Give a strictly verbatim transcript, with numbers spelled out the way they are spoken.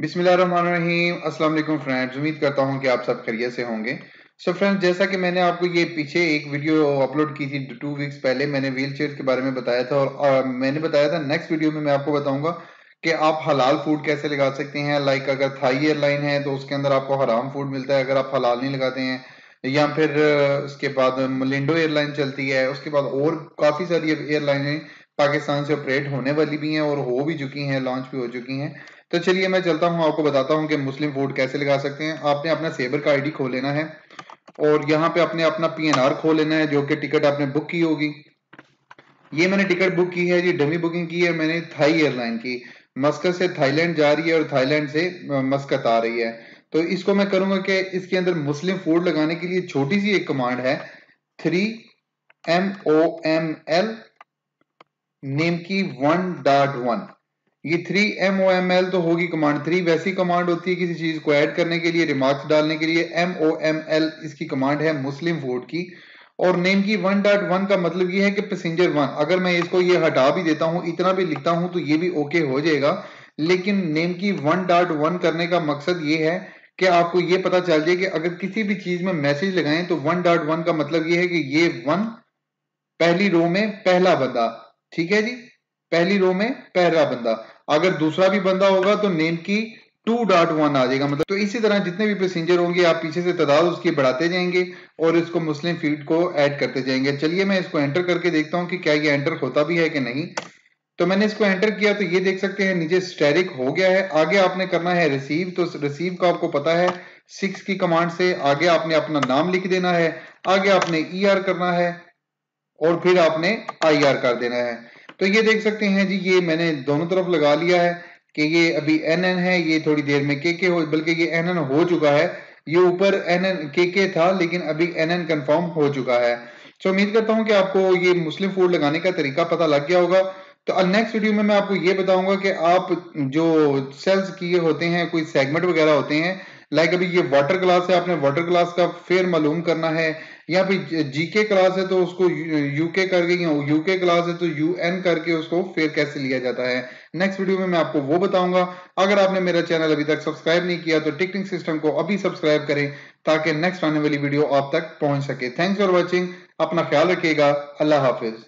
बिस्मिल्लाहिर्रहमानिर्रहीम। अस्सलाम वालेकुम फ्रेंड्स, उम्मीद करता हूँ कि आप सब खैरियत से होंगे। सो फ्रेंड्स, जैसा कि मैंने आपको ये पीछे एक वीडियो अपलोड की थी टू वीक्स पहले, मैंने व्हील चेयर के बारे में बताया था और, और मैंने बताया था नेक्स्ट वीडियो में मैं आपको बताऊंगा कि आप हलाल फूड कैसे लगा सकते हैं। लाइक अगर थाई एयरलाइन है तो उसके अंदर आपको हराम फूड मिलता है अगर आप हलाल नहीं लगाते हैं, या फिर उसके बाद मलिंडो एयरलाइन चलती है, उसके बाद और काफ़ी सारी एयरलाइनें पाकिस्तान से ऑपरेट होने वाली भी हैं और हो भी चुकी हैं, लॉन्च भी हो चुकी हैं। तो चलिए मैं चलता हूं, आपको बताता हूं कि मुस्लिम फूड कैसे लगा सकते हैं। आपने अपना सेबर का आईडी खोल लेना है और यहाँ पे आपने अपना पीएनआर खोल लेना है, जो कि टिकट आपने बुक की होगी। ये मैंने टिकट बुक की है जी, डमी बुकिंग की है मैंने थाई एयरलाइन की। मस्कत से थाईलैंड जा रही है और थाईलैंड से मस्कत आ रही है। तो इसको मैं करूंगा कि इसके अंदर मुस्लिम फूड लगाने के लिए छोटी सी एक कमांड है, three M O M L name की वन डॉट वन। ये three M O M L तो होगी कमांड थ्री, वैसी कमांड होती है किसी चीज को ऐड करने के लिए, रिमार्क्स डालने के लिए। एम ओ एम एल इसकी कमांड है मुस्लिम फूड की, और नेम की वन डॉट वन का मतलब ये है कि पैसेंजर वन। अगर मैं इसको ये हटा भी देता हूँ, इतना भी लिखता हूँ तो ये भी ओके हो जाएगा, लेकिन नेम की वन डॉट वन करने का मकसद ये है कि आपको ये पता चल जाए कि अगर किसी भी चीज में मैसेज लगाएं तो वन डॉट वन का मतलब ये है कि ये वन पहली रो में पहला बंदा, ठीक है जी, पहली रो में पहला बंदा। अगर दूसरा भी बंदा होगा तो नेम की टू डॉट वन आ जाएगा मतलब। तो इसी तरह जितने भी पैसेंजर होंगे आप पीछे से तादाद उसकी बढ़ाते जाएंगे और इसको मुस्लिम फीड को ऐड करते जाएंगे। चलिए मैं इसको एंटर करके देखता हूँ कि क्या ये एंटर होता भी है कि नहीं। तो मैंने इसको एंटर किया तो ये देख सकते हैं नीचे स्टेरिक हो गया है। आगे आपने करना है रिसीव, तो रिसीव का आपको पता है सिक्स की कमांड से। आगे आपने अपना नाम लिख देना है, आगे आपने ई आर करना है और फिर आपने आई आर कर देना है। तो ये देख सकते हैं जी, ये मैंने दोनों तरफ लगा लिया है कि ये अभी एन एन है, ये थोड़ी देर में के के हो, बल्कि ये एन एन हो चुका है। ये ऊपर एन एन के के था लेकिन अभी एन एन कन्फर्म हो चुका है। तो उम्मीद करता हूँ कि आपको ये मुस्लिम फूड लगाने का तरीका पता लग गया होगा। तो नेक्स्ट वीडियो में मैं आपको ये बताऊंगा कि आप जो सेल्स किए होते हैं, कोई सेगमेंट वगैरह होते हैं, लाइक अभी ये वाटर क्लास है, आपने वाटर क्लास का फेयर मालूम करना है, या फिर जीके क्लास है तो उसको यूके करके, या यूके क्लास है तो यूएन करके उसको फेयर कैसे लिया जाता है, नेक्स्ट वीडियो में मैं आपको वो बताऊंगा। अगर आपने मेरा चैनल अभी तक सब्सक्राइब नहीं किया तो टिकटिंग सिस्टम को अभी सब्सक्राइब करें ताकि नेक्स्ट आने वाली वीडियो आप तक पहुंच सके। थैंक्स फॉर वॉचिंग, अपना ख्याल रखिएगा, अल्लाह हाफिज।